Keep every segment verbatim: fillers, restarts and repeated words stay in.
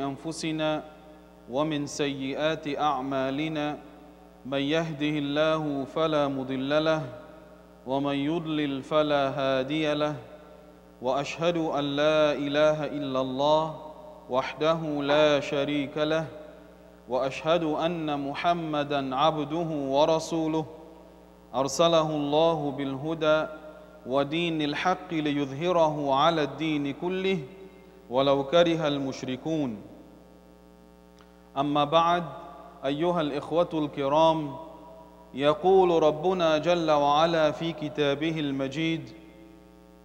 أنفسنا ومن سيئات أعمالنا من يهده الله فلا مضل له ومن يضلل فلا هادي له وأشهد أن لا إله إلا الله وحده لا شريك له وأشهد أن محمدًا عبده ورسوله أرسله الله بالهدى ودين الحق ليظهره على الدين كله ولو كره المشركون أما بعد أيها الإخوة الكرام يقول ربنا جل وعلا في كتابه المجيد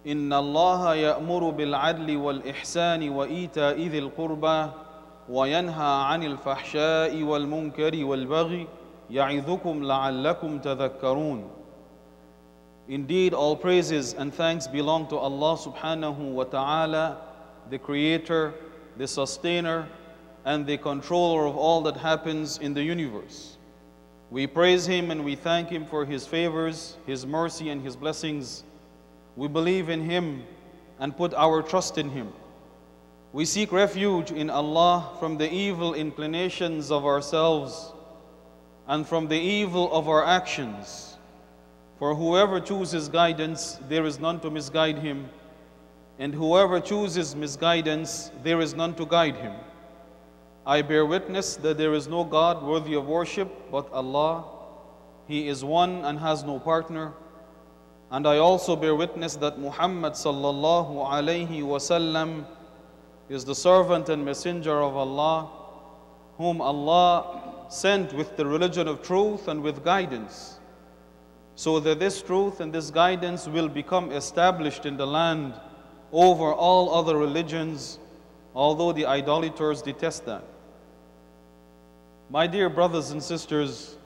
إن الله يأمر بالعدل والإحسان وإيتاء ذي القربى وينهى عن الفحشاء والمنكر والبغي يعظكم لعلكم تذكرون. Indeed, all praises and thanks belong to Allah subhanahu wa ta'ala, the creator, the sustainer, and the controller of all that happens in the universe. We praise him and we thank him for his favors, his mercy, and his blessings. We believe in him and put our trust in him. We seek refuge in Allah from the evil inclinations of ourselves and from the evil of our actions. For whoever chooses guidance, there is none to misguide him, and whoever chooses misguidance, there is none to guide him. I bear witness that there is no God worthy of worship but Allah. He is one and has no partner. And I also bear witness that Muhammad sallallahu alayhi wasallam is the servant and messenger of Allah, whom Allah sent with the religion of truth and with guidance, so that this truth and this guidance will become established in the land over all other religions, although the idolaters detest that. My dear brothers and sisters,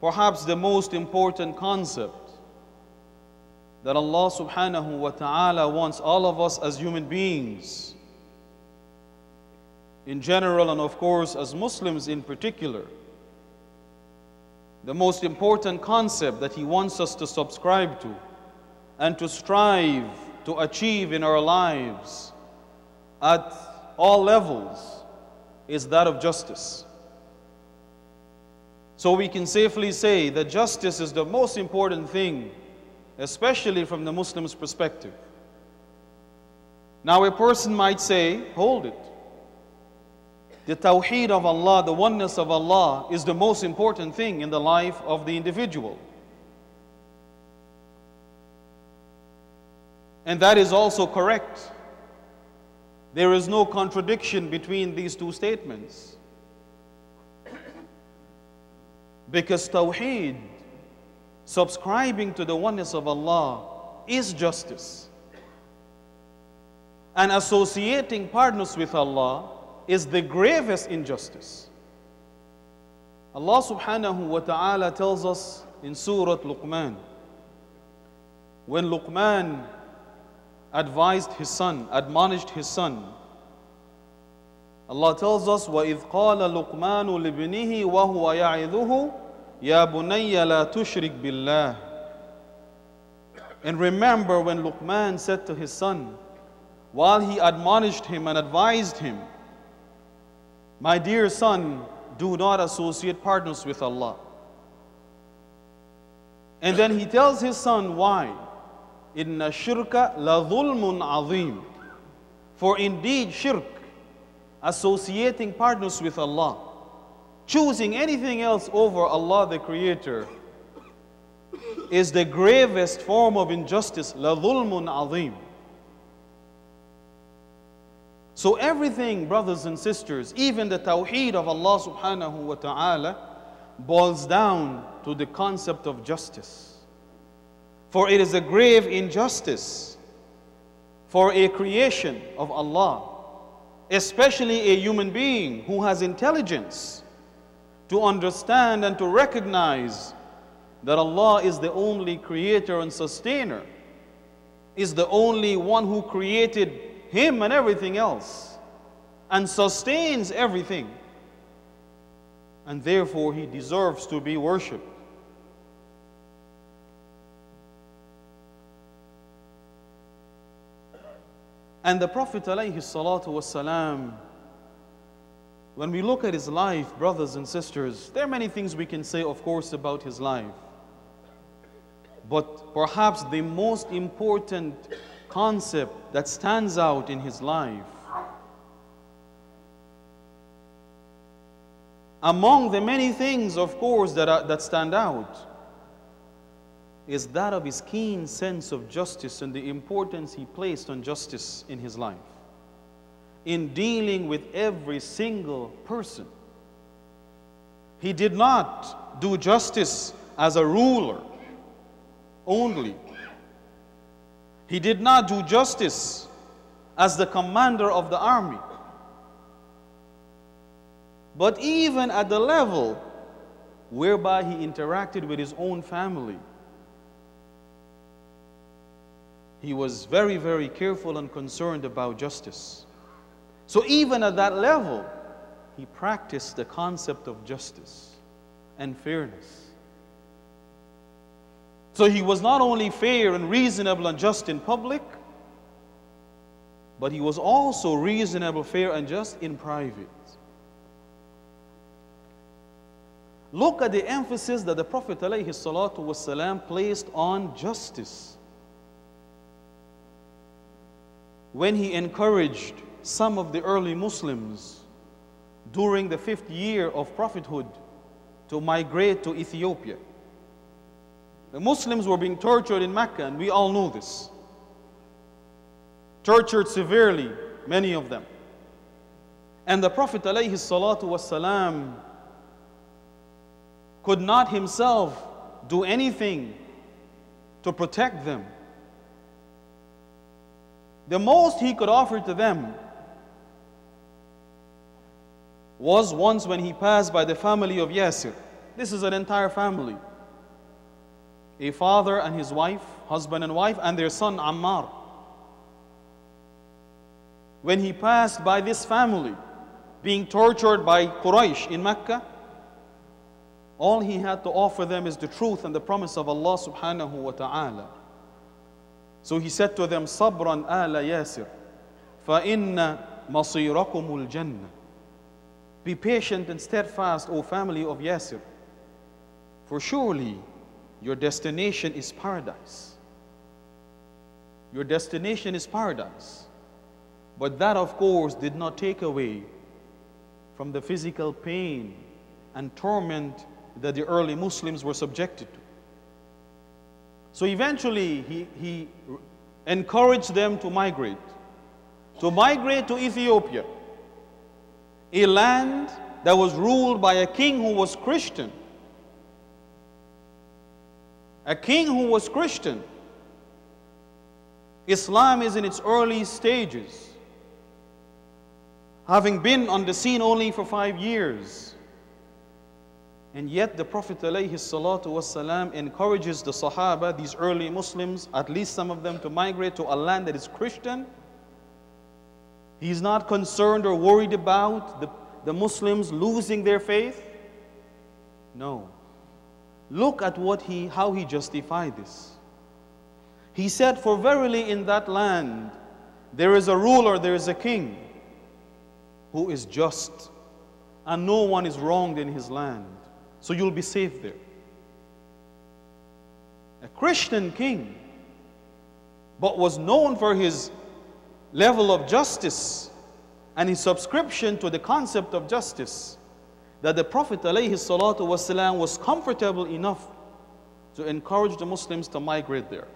perhaps the most important concept that Allah subhanahu wa ta'ala wants all of us as human beings in general, and of course as Muslims in particular, the most important concept that he wants us to subscribe to and to strive to achieve in our lives at all levels is that of justice. So we can safely say that justice is the most important thing, especially from the Muslim's perspective. Now a person might say, hold it, the Tawheed of Allah, the oneness of Allah, is the most important thing in the life of the individual. And that is also correct. There is no contradiction between these two statements, because Tawheed, subscribing to the oneness of Allah, is justice. And associating partners with Allah is the gravest injustice. Allah subhanahu wa ta'ala tells us in Surah Luqman, when Luqman advised his son, admonished his son, Allah tells us, وَإِذْ قَالَ لُقْمَانُ لِبْنِهِ وَهُوَ يَعِذُهُ يَا بُنَيَّ لَا تُشْرِكْ بِاللَّهِ. And remember when Luqman said to his son, while he admonished him and advised him, my dear son, do not associate partners with Allah. And then he tells his son why. إِنَّ الشِّرْكَ لَظُلْمٌ عَظِيمٌ. For indeed shirk, associating partners with Allah, choosing anything else over Allah the Creator, is the gravest form of injustice, لَظُلْمٌ عَظِيمٌ. So everything, brothers and sisters, even the Tawheed of Allah subhanahu wa ta'ala, boils down to the concept of justice. For it is a grave injustice for a creation of Allah, especially a human being who has intelligence, to understand and to recognize that Allah is the only creator and sustainer, is the only one who created him and everything else, and sustains everything. And therefore, he deserves to be worshipped. And the Prophet alayhi salatu wasalam, when we look at his life, brothers and sisters, there are many things we can say, of course, about his life. But perhaps the most important concept that stands out in his life, among the many things, of course, that, are, that stand out, is that of his keen sense of justice and the importance he placed on justice in his life, in dealing with every single person. He did not do justice as a ruler only. He did not do justice as the commander of the army. But even at the level whereby he interacted with his own family, he was very, very careful and concerned about justice. So even at that level, he practiced the concept of justice and fairness. So he was not only fair and reasonable and just in public, but he was also reasonable, fair, and just in private. Look at the emphasis that the Prophet ﷺ placed on justice. When he encouraged some of the early Muslims during the fifth year of prophethood to migrate to Ethiopia. The Muslims were being tortured in Mecca, and we all know this. Tortured severely, many of them. And the Prophet ﷺ could not himself do anything to protect them. The most he could offer to them was once when he passed by the family of Yasir. This is an entire family. A father and his wife, husband and wife, and their son Ammar. When he passed by this family, being tortured by Quraysh in Mecca, all he had to offer them is the truth and the promise of Allah subhanahu wa ta'ala. So he said to them, Sabran ala Yasir, fa inna masirakumul jannah. Be patient and steadfast, O family of Yasir, for surely your destination is paradise. Your destination is paradise. But that, of course, did not take away from the physical pain and torment that the early Muslims were subjected to. So eventually, he, he encouraged them to migrate, to migrate to Ethiopia, a land that was ruled by a king who was Christian, a king who was Christian. Islam is in its early stages, having been on the scene only for five years. And yet the Prophet ﷺ encourages the Sahaba, these early Muslims, at least some of them, to migrate to a land that is Christian. He's not concerned or worried about the, the Muslims losing their faith. No. Look at what he, how he justified this. He said, for verily in that land there is a ruler, there is a king who is just, and no one is wronged in his land. So you'll be safe there. A Christian king, but was known for his level of justice and his subscription to the concept of justice, that the Prophet ﷺ was comfortable enough to encourage the Muslims to migrate there.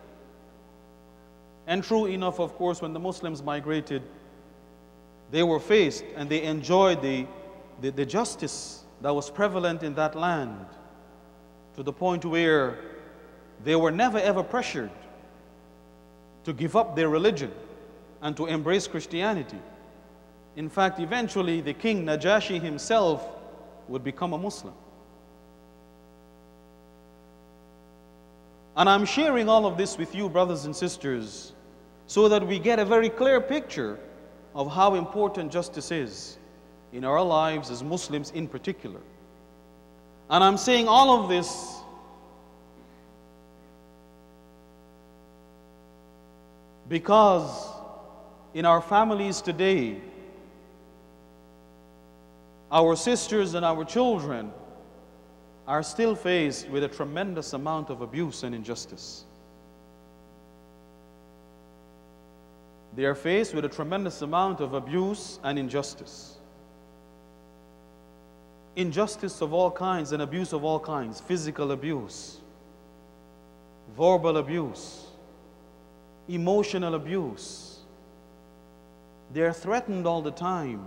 And true enough, of course, when the Muslims migrated, they were faced and they enjoyed the, the, the justice that was prevalent in that land, to the point where they were never ever pressured to give up their religion and to embrace Christianity. In fact, eventually the king Najashi himself would become a Muslim. And I'm sharing all of this with you, brothers and sisters, so that we get a very clear picture of how important justice is in our lives as Muslims in particular. And I'm saying all of this because in our families today, our sisters and our children are still faced with a tremendous amount of abuse and injustice. They are faced with a tremendous amount of abuse and injustice. Injustice of all kinds and abuse of all kinds, physical abuse, verbal abuse, emotional abuse. They are threatened all the time.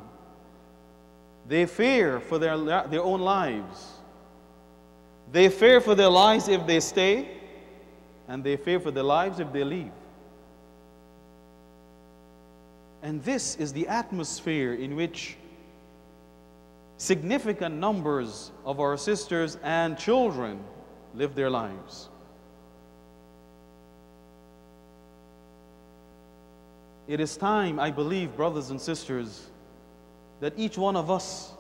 They fear for their, their own lives. They fear for their lives if they stay, and they fear for their lives if they leave. And this is the atmosphere in which significant numbers of our sisters and children live their lives. It is time, I believe, brothers and sisters, that each one of us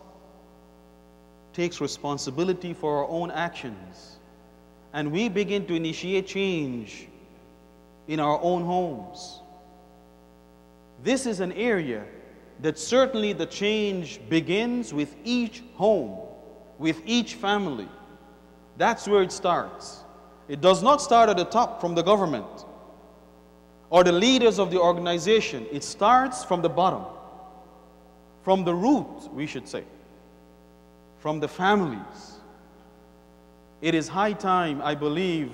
takes responsibility for our own actions, and we begin to initiate change in our own homes. This is an area that certainly the change begins with each home, with each family. That's where it starts. It does not start at the top from the government or the leaders of the organization. It starts from the bottom, from the root, we should say, from the families. It is high time, I believe,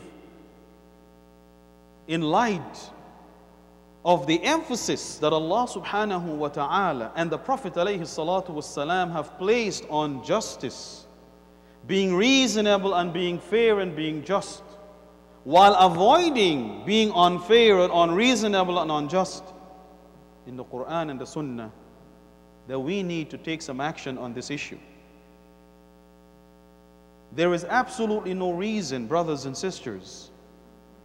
in light of the emphasis that Allah subhanahu wa ta'ala and the Prophet alayhi salatu wasalam have placed on justice, being reasonable and being fair and being just, while avoiding being unfair and unreasonable and unjust in the Quran and the Sunnah, that we need to take some action on this issue. There is absolutely no reason, brothers and sisters,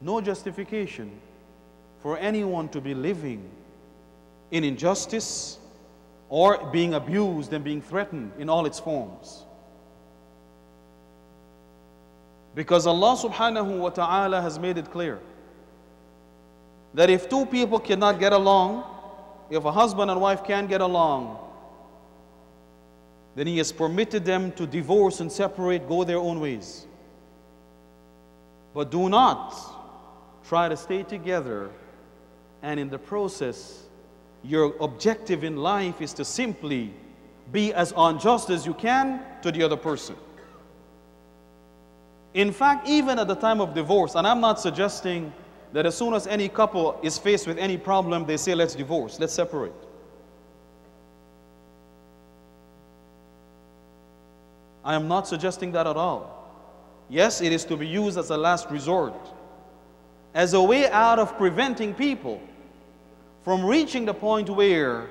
no justification for anyone to be living in injustice or being abused and being threatened in all its forms. Because Allah subhanahu wa ta'ala has made it clear that if two people cannot get along, if a husband and wife can't get along, then He has permitted them to divorce and separate, go their own ways. But do not try to stay together, and in the process, your objective in life is to simply be as unjust as you can to the other person. In fact, even at the time of divorce, and I'm not suggesting that as soon as any couple is faced with any problem, they say, let's divorce, let's separate. I am not suggesting that at all. Yes, it is to be used as a last resort, as a way out of preventing people from reaching the point where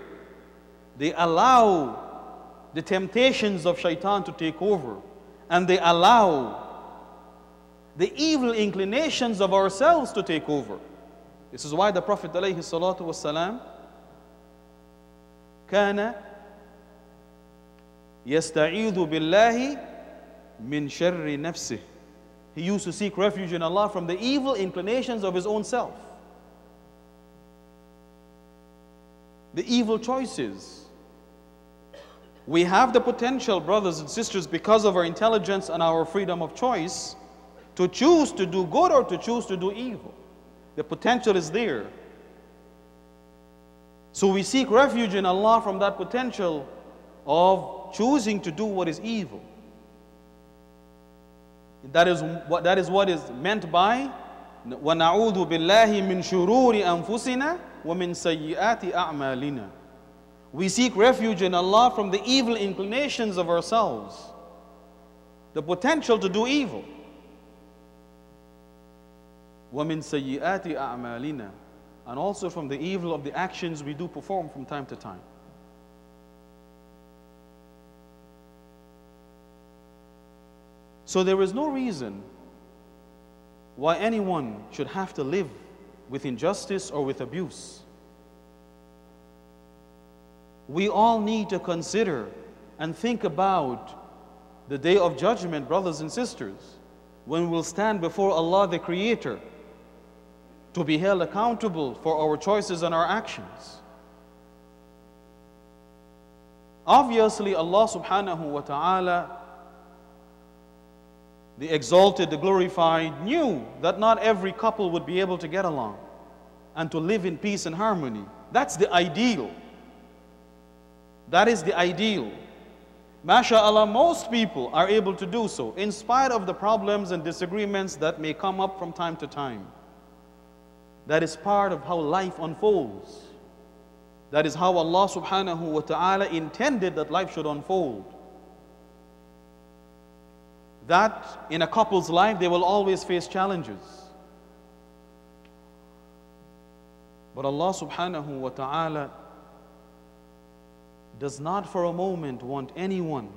they allow the temptations of shaitan to take over, and they allow the evil inclinations of ourselves to take over. This is why the Prophet alayhi salatu wasalam kana yasta'idhu billahi min sharri nafsih. He used to seek refuge in Allah from the evil inclinations of his own self, the evil choices. We have the potential, brothers and sisters, because of our intelligence and our freedom of choice, to choose to do good or to choose to do evil. The potential is there. So we seek refuge in Allah from that potential of choosing to do what is evil. That is what, that is, what is meant by وَنَعُوذُ بِاللَّهِ مِنْ شُرُورِ أَنفُسِنَا وَمِنْ سَيِّئَاتِ أَعْمَالِنَا. We seek refuge in Allah from the evil inclinations of ourselves, the potential to do evil. وَمِنْ سَيِّئَاتِ أَعْمَالِنَا. And also from the evil of the actions we do perform from time to time. So there is no reason why anyone should have to live with injustice or with abuse. We all need to consider and think about the day of judgment, brothers and sisters, when we will stand before Allah, the Creator, to be held accountable for our choices and our actions. Obviously, Allah subhanahu wa ta'ala, the exalted, the glorified, knew that not every couple would be able to get along and to live in peace and harmony. That's the ideal. That is the ideal. MashaAllah, most people are able to do so, in spite of the problems and disagreements that may come up from time to time. That is part of how life unfolds. That is how Allah subhanahu wa ta'ala intended that life should unfold. That in a couple's life, they will always face challenges. But Allah subhanahu wa ta'ala does not for a moment want anyone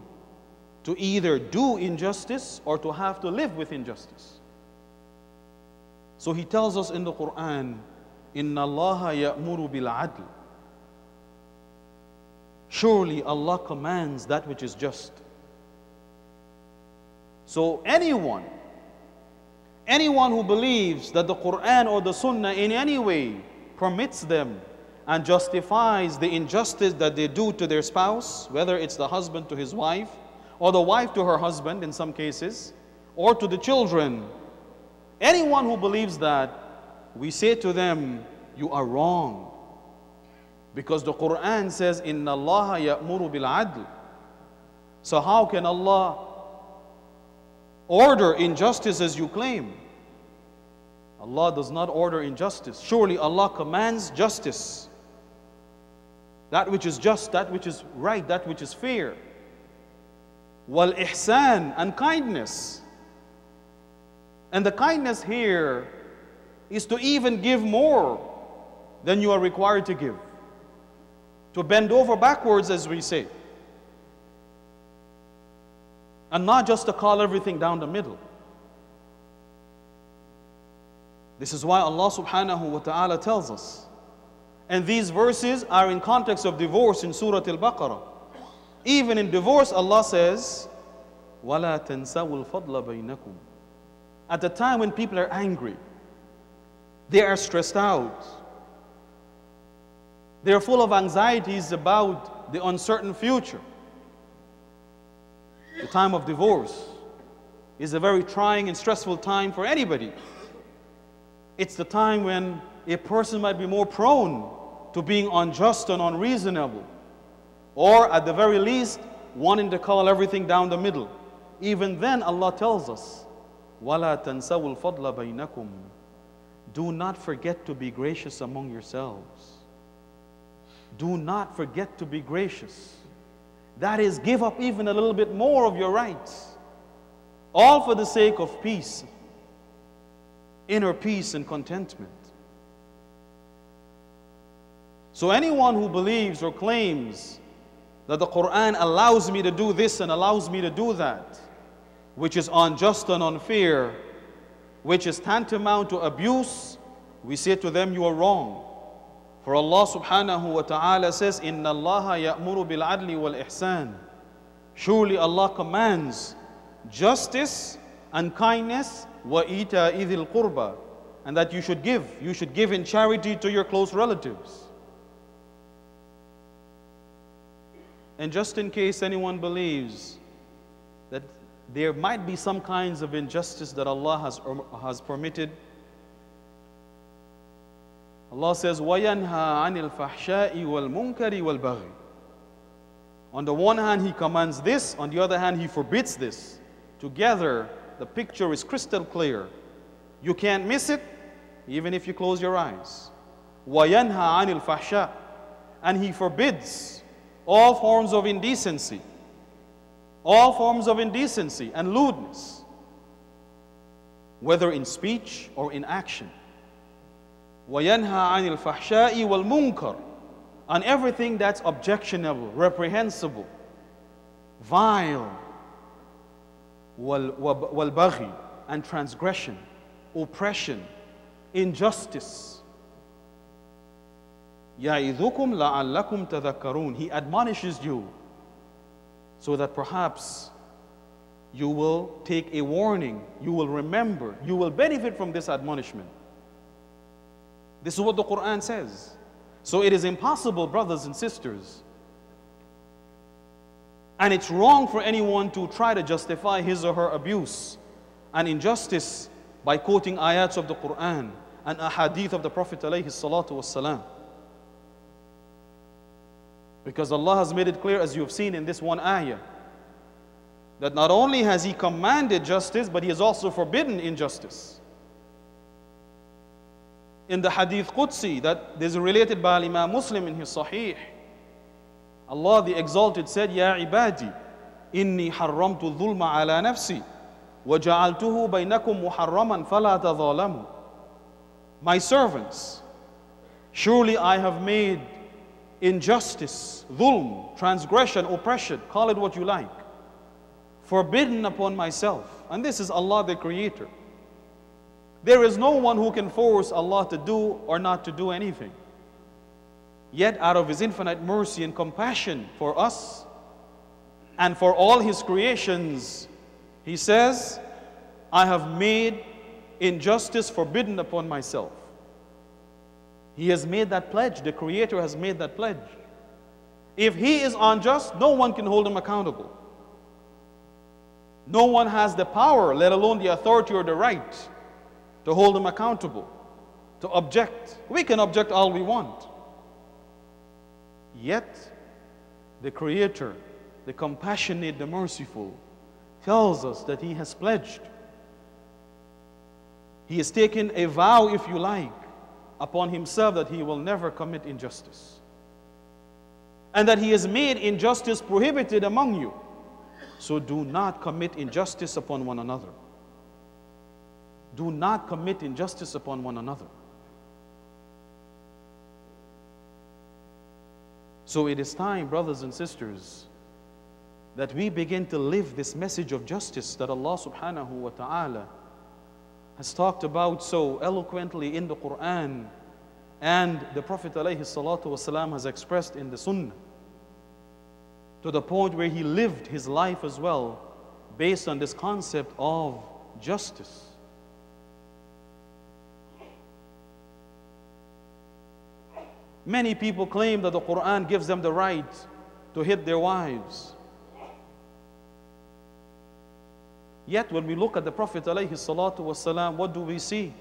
to either do injustice or to have to live with injustice. So He tells us in the Quran, إِنَّ اللَّهَ يَأْمُرُ بِالْعَدْلِ. Surely Allah commands that which is just. So anyone, anyone who believes that the Quran or the Sunnah in any way permits them and justifies the injustice that they do to their spouse, whether it's the husband to his wife, or the wife to her husband in some cases, or to the children, anyone who believes that, we say to them, you are wrong. Because the Quran says, إِنَّ اللَّهَ يَأْمُرُ بِالْعَدْلِ. So how can Allah order injustice as you claim? Allah does not order injustice. Surely Allah commands justice. That which is just, that which is right, that which is fair. وَالْإِحْسَانِ, and kindness. And the kindness here is to even give more than you are required to give. To bend over backwards, as we say. And not just to call everything down the middle. This is why Allah subhanahu wa ta'ala tells us. And these verses are in context of divorce in Surah Al-Baqarah. Even in divorce, Allah says, وَلَا تَنْسَوُوا الْفَضْلَ بَيْنَكُمْ. At the time when people are angry, they are stressed out, they are full of anxieties about the uncertain future. The time of divorce is a very trying and stressful time for anybody. It's the time when a person might be more prone to being unjust and unreasonable, or at the very least, wanting to call everything down the middle. Even then, Allah tells us, وَلَا تَنْسَوُوا الْفَضْلَ بَيْنَكُمْ. Do not forget to be gracious among yourselves. Do not forget to be gracious. That is, give up even a little bit more of your rights. All for the sake of peace, inner peace and contentment. So anyone who believes or claims that the Quran allows me to do this and allows me to do that, which is unjust and unfair, which is tantamount to abuse, we say to them, you are wrong. For Allah subhanahu wa ta'ala says, إِنَّ اللَّهَ يَأْمُرُ بِالْعَدْلِ وَالْإِحْسَانِ. Surely Allah commands justice and kindness, وَإِيْتَاءِ ذِي الْقُرْبَى, and that you should give. You should give in charity to your close relatives. And just in case anyone believes that there might be some kinds of injustice that Allah has, has permitted, Allah says, وَيَنْهَى عَنِ الْفَحْشَاءِ وَالْمُنْكَرِ وَالْبَغْيِ. On the one hand, He commands this. On the other hand, He forbids this. Together, the picture is crystal clear. You can't miss it, even if you close your eyes. وَيَنْهَى عَنِ الْفَحْشَاءِ. And He forbids all forms of indecency. All forms of indecency and lewdness, whether in speech or in action. وَيَنْهَى عَنِ الْفَحْشَاءِ وَالْمُنْكَرِ. On everything that's objectionable, reprehensible, vile, وَالْبَغِي, and transgression, oppression, injustice. يَعِذُكُمْ لَعَلَّكُمْ تَذَكَّرُونَ. He admonishes you so that perhaps you will take a warning, you will remember, you will benefit from this admonishment. This is what the Quran says. So it is impossible, brothers and sisters, And it's wrong for anyone to try to justify his or her abuse and injustice by quoting ayats of the Quran and ahadith of the Prophet alayhi salatu wassalam. Because Allah has made it clear, as you have seen in this one ayah, that not only has He commanded justice, but He has also forbidden injustice. In the hadith Qudsi, that is related by Imam Muslim in his Sahih, Allah the Exalted said, Ya ibadi, inni harramtu dhulma ala nafsi, wa ja'altuhu baynakum muharraman fala tadhalamu. My servants, surely I have made injustice, dhulm, transgression, oppression, call it what you like, forbidden upon myself. And this is Allah the Creator. There is no one who can force Allah to do or not to do anything. Yet out of His infinite mercy and compassion for us and for all His creations, He says, I have made injustice forbidden upon myself. He has made that pledge. The Creator has made that pledge. If He is unjust, no one can hold Him accountable. No one has the power, let alone the authority or the right, to hold Him accountable, to object. We can object all we want. Yet, the Creator, the compassionate, the merciful, tells us that He has pledged. He has taken a vow, if you like, upon Himself that He will never commit injustice. And that He has made injustice prohibited among you. So do not commit injustice upon one another. Do not commit injustice upon one another. So it is time, brothers and sisters, that we begin to live this message of justice that Allah subhanahu wa ta'ala has talked about so eloquently in the Quran, and the Prophet alayhi salatu wasalam has expressed in the Sunnah, to the point where he lived his life as well, based on this concept of justice. Many people claim that the Quran gives them the right to hit their wives. Yet when we look at the Prophet alayhi salatu wasalam, what do we see?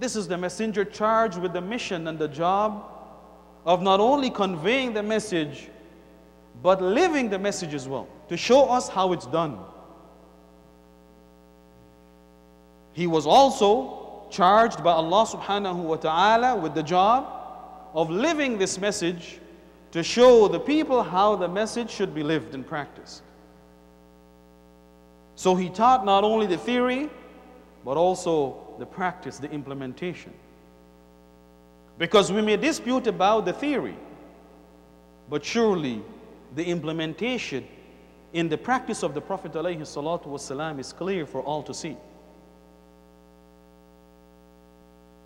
This is the messenger charged with the mission and the job of not only conveying the message, but living the message as well, to show us how it's done. He was also charged by Allah subhanahu wa ta'ala with the job of living this message to show the people how the message should be lived and practiced. So he taught not only the theory, but also the practice, the implementation. Because we may dispute about the theory, but surely the implementation in the practice of the Prophet alayhi salatu wasalam is clear for all to see.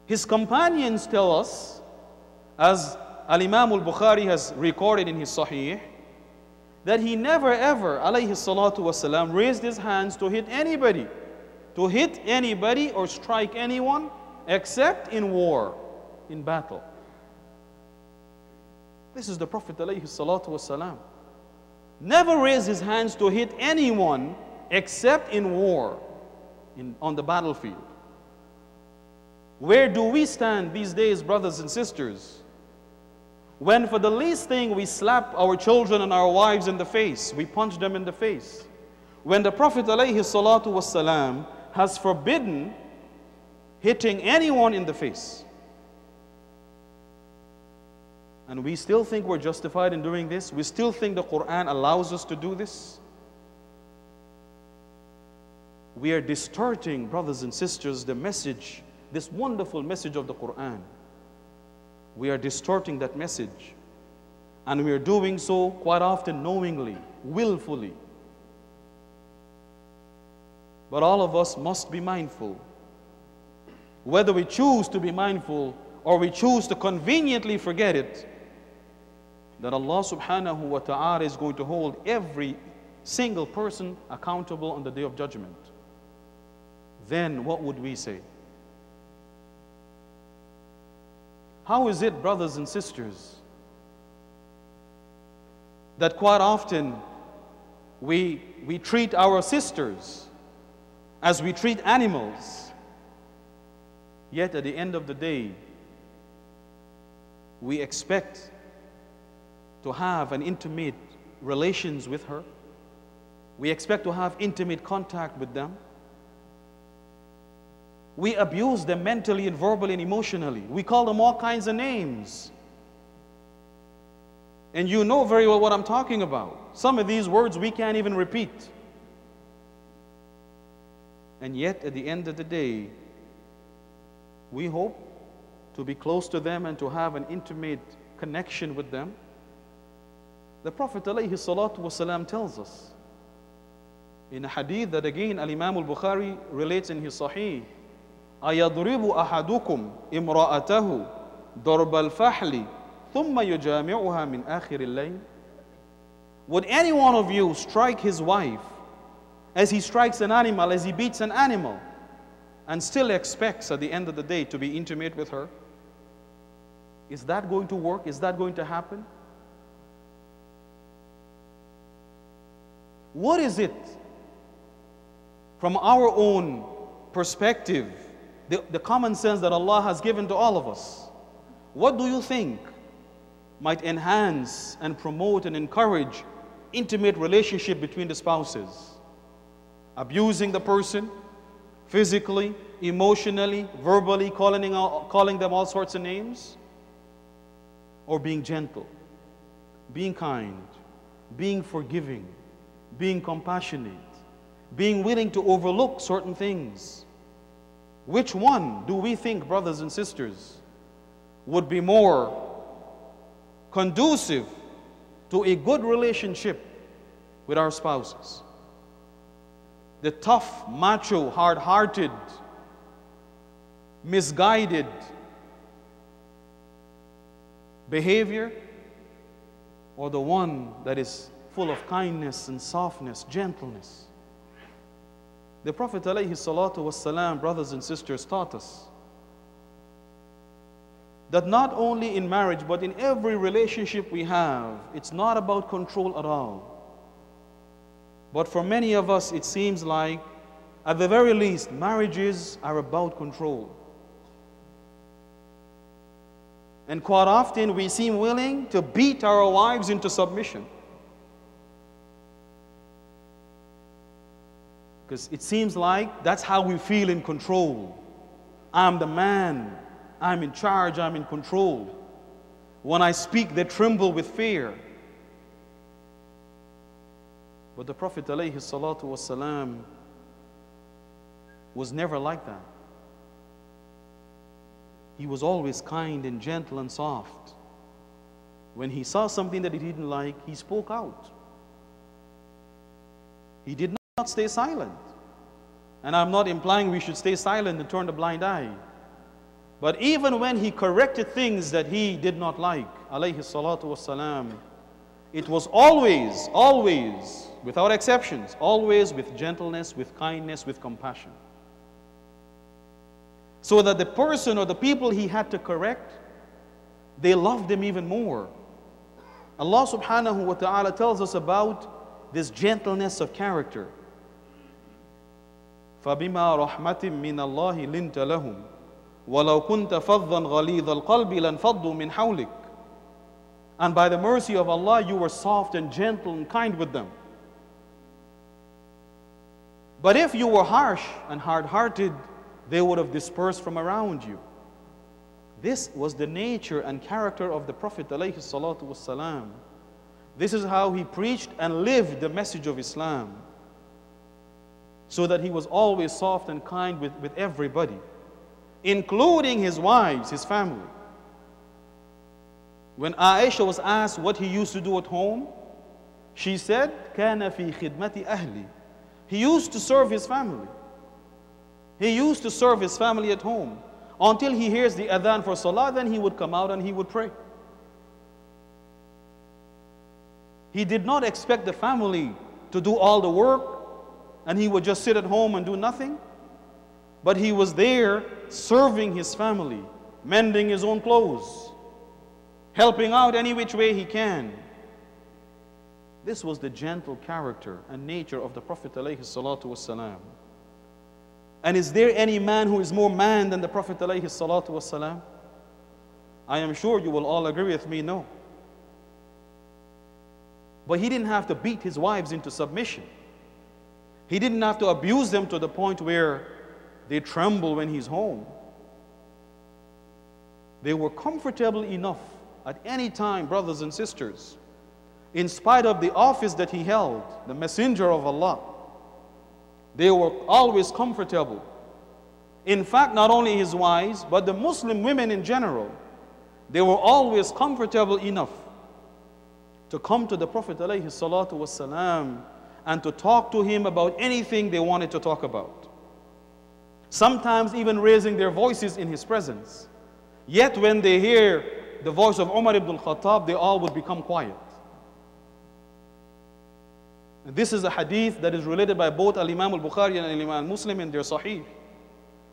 His companions tell us, as Al-Imam al-Bukhari has recorded in his Sahih, that he never ever, alayhi salatu wasalam, raised his hands to hit anybody, to hit anybody or strike anyone, except in war, in battle. This is the Prophet alayhi salatu wasalam. Never raised his hands to hit anyone except in war, in, on the battlefield. Where do we stand these days, brothers and sisters, when for the least thing we slap our children and our wives in the face, we punch them in the face? When the Prophet ﷺ has forbidden hitting anyone in the face. And we still think we're justified in doing this? We still think the Quran allows us to do this? We are distorting, brothers and sisters, the message, this wonderful message of the Quran. We are distorting that message. And we are doing so quite often knowingly, willfully. But all of us must be mindful. Whether we choose to be mindful or we choose to conveniently forget it, that Allah subhanahu wa ta'ala is going to hold every single person accountable on the Day of Judgment. Then what would we say? How is it, brothers and sisters, that quite often We, we treat our sisters as we treat animals. Yet at the end of the day, we expect to have an intimate relations with her. We expect to have intimate contact with them. We abuse them mentally and verbally and emotionally. We call them all kinds of names. And you know very well what I'm talking about. Some of these words we can't even repeat. And yet, at the end of the day, we hope to be close to them and to have an intimate connection with them. The Prophet ﷺ tells us in a hadith that again Al-Imam Al-Bukhari relates in his Sahih, أَيَضْرِبُ أَحَدُكُمْ إِمْرَأَتَهُ ضَرْبَ الْفَحْلِ ثُمَّ يُجَامِعُهَا مِنْ آخِرِ اللَّيْلِ. Would any one of you strike his wife as he strikes an animal, as he beats an animal, and still expects at the end of the day to be intimate with her? Is that going to work? Is that going to happen? What is it from our own perspective, the, the common sense that Allah has given to all of us? What do you think might enhance and promote and encourage intimate relationship between the spouses? Abusing the person physically, emotionally, verbally, calling, calling them all sorts of names? Or being gentle, being kind, being forgiving, being compassionate, being willing to overlook certain things? Which one do we think, brothers and sisters, would be more conducive to a good relationship with our spouses? The tough, macho, hard-hearted, misguided behavior, or the one that is full of kindness and softness, gentleness? The Prophet ﷺ, brothers and sisters, taught us that not only in marriage, but in every relationship we have, it's not about control at all. But for many of us, it seems like, at the very least, marriages are about control. And quite often, we seem willing to beat our wives into submission, because it seems like that's how we feel in control. I'm the man, I'm in charge, I'm in control. When I speak, they tremble with fear. But the Prophet ﷺ was never like that. He was always kind and gentle and soft. When he saw something that he didn't like, he spoke out. He did not stay silent. And I'm not implying we should stay silent and turn a blind eye. But even when he corrected things that he did not like, alayhi salatu wasalam, it was always, always, without exceptions, always with gentleness, with kindness, with compassion. So that the person or the people he had to correct, they loved him even more. Allah subhanahu wa ta'ala tells us about this gentleness of character. فَبِمَا رَحْمَةٍ مِّنَ اللَّهِ لِنْتَ لَهُمْ وَلَوْ كُنْتَ فَضًّا غَلِيظَ الْقَلْبِ لَنْفَضُّوا مِنْ حَوْلِكَ. And by the mercy of Allah, you were soft and gentle and kind with them. But if you were harsh and hard-hearted, they would have dispersed from around you. This was the nature and character of the Prophet ﷺ. This is how he preached and lived the message of Islam. So that he was always soft and kind with, with everybody, including his wives, his family. When Aisha was asked what he used to do at home, she said, "Kana fi khidmati ahli." He used to serve his family. He used to serve his family at home. Until he hears the adhan for salah, then he would come out and he would pray. He did not expect the family to do all the work, and he would just sit at home and do nothing. But he was there serving his family, mending his own clothes, helping out any which way he can. This was the gentle character and nature of the Prophet ﷺ. And is there any man who is more man than the Prophet ﷺ? I am sure you will all agree with me, no. But he didn't have to beat his wives into submission. He didn't have to abuse them to the point where they tremble when he's home. They were comfortable enough at any time, brothers and sisters, in spite of the office that he held, the messenger of Allah. They were always comfortable. In fact, not only his wives, but the Muslim women in general, they were always comfortable enough to come to the Prophet ﷺ and to talk to him about anything they wanted to talk about. Sometimes even raising their voices in his presence. Yet when they hear the voice of Umar ibn al-Khattab, they all would become quiet. And this is a hadith that is related by both Al-Imam al-Bukhari and Al-Imam al-Muslim in their Sahih.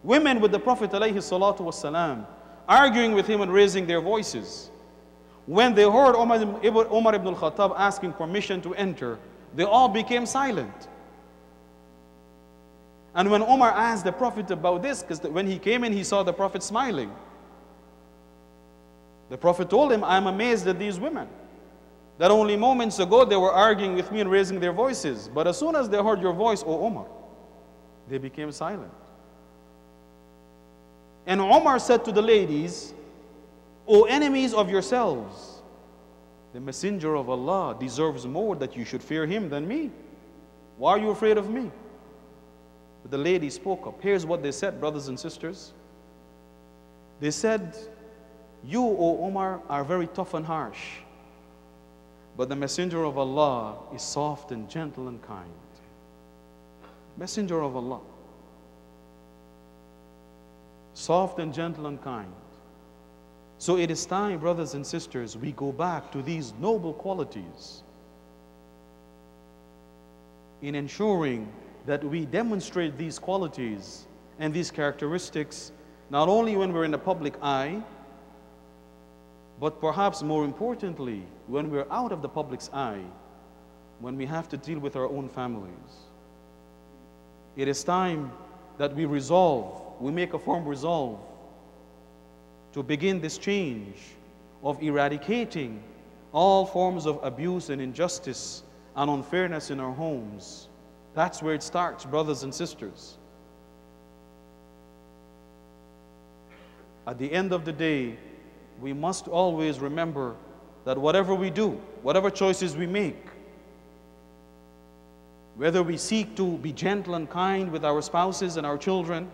Women with the Prophet ﷺ arguing with him and raising their voices. When they heard Umar, Umar ibn al-Khattab asking permission to enter, they all became silent. And when Umar asked the Prophet about this, because when he came in, he saw the Prophet smiling. The Prophet told him, I'm amazed at these women. That only moments ago, they were arguing with me and raising their voices. But as soon as they heard your voice, O Umar, they became silent. And Umar said to the ladies, O enemies of yourselves, the messenger of Allah deserves more that you should fear him than me. Why are you afraid of me? But the ladies spoke up. Here's what they said, brothers and sisters. They said, you, O Umar, are very tough and harsh. But the messenger of Allah is soft and gentle and kind. Messenger of Allah. Soft and gentle and kind. So it is time, brothers and sisters, we go back to these noble qualities in ensuring that we demonstrate these qualities and these characteristics not only when we're in the public eye, but perhaps more importantly, when we're out of the public's eye, when we have to deal with our own families. It is time that we resolve, we make a firm resolve to begin this change of eradicating all forms of abuse and injustice and unfairness in our homes. That's where it starts, brothers and sisters. At the end of the day, we must always remember that whatever we do, whatever choices we make, whether we seek to be gentle and kind with our spouses and our children,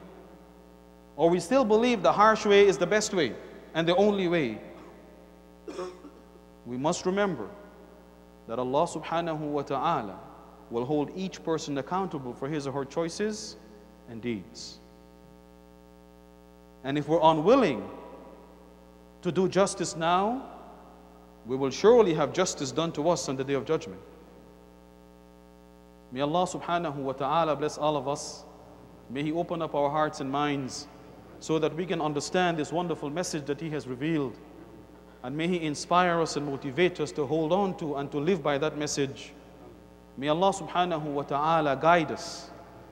or we still believe the harsh way is the best way and the only way, we must remember that Allah subhanahu wa ta'ala will hold each person accountable for his or her choices and deeds. And if we're unwilling to do justice now, we will surely have justice done to us on the Day of Judgment. May Allah subhanahu wa ta'ala bless all of us. May He open up our hearts and minds so that we can understand this wonderful message that He has revealed. And may He inspire us and motivate us to hold on to and to live by that message. May Allah subhanahu wa ta'ala guide us,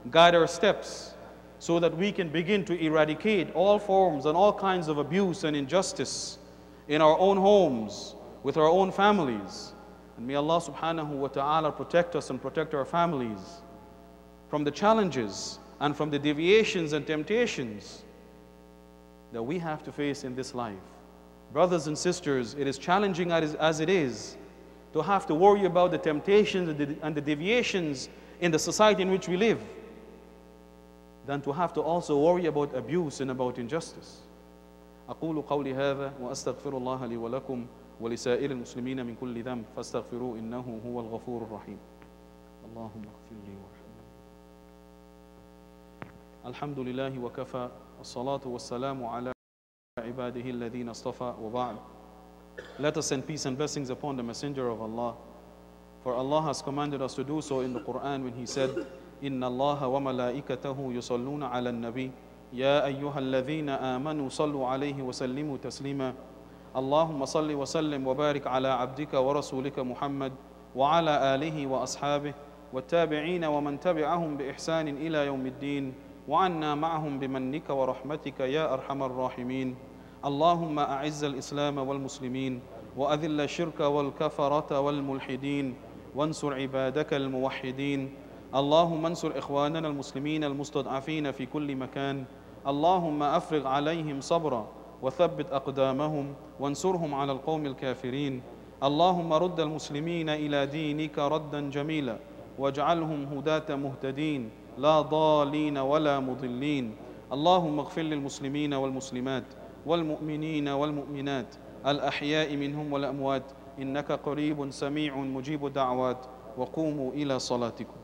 guide our steps, so that we can begin to eradicate all forms and all kinds of abuse and injustice in our own homes, with our own families. And may Allah subhanahu wa ta'ala protect us and protect our families from the challenges and from the deviations and temptations that we have to face in this life. Brothers and sisters, it is challenging as it is to have to worry about the temptations and the deviations in the society in which we live, than to have to also worry about abuse and about injustice. أقول قولي هذا وأستغفر الله لي ولكم ولسائر المسلمين من كل ذنب فاستغفروا إنه هو الغفور الرحيم. اللهم اغفر لي وارحمني. الحمد لله وكفى والصلاة والسلام على عباده الذين اصطفى وبعد. Let us send peace and blessings upon the Messenger of Allah, for Allah has commanded us to do so in the Quran when He said, إن الله وملائكته يصلون على النبي يا أيها الذين آمنوا صلوا عليه وسلموا تسليما اللهم صل وسلم وبارك على عبدك ورسولك محمد وعلى آله وأصحابه والتابعين ومن تبعهم بإحسان إلى يوم الدين وعنا معهم بمنك ورحمتك يا أرحم الراحمين اللهم أعز الإسلام والمسلمين وأذل الشرك والكفرة والملحدين وانصر عبادك الموحدين اللهم انصر إخواننا المسلمين المستضعفين في كل مكان اللهم أفرغ عليهم صبرا وثبت أقدامهم وانصرهم على القوم الكافرين اللهم رد المسلمين إلى دينك ردا جميلا واجعلهم هداة مهتدين لا ضالين ولا مضلين اللهم اغفر للمسلمين والمسلمات والمؤمنين والمؤمنات الأحياء منهم والأموات إنك قريب سميع مجيب الدعوات وقوموا إلى صلاتكم.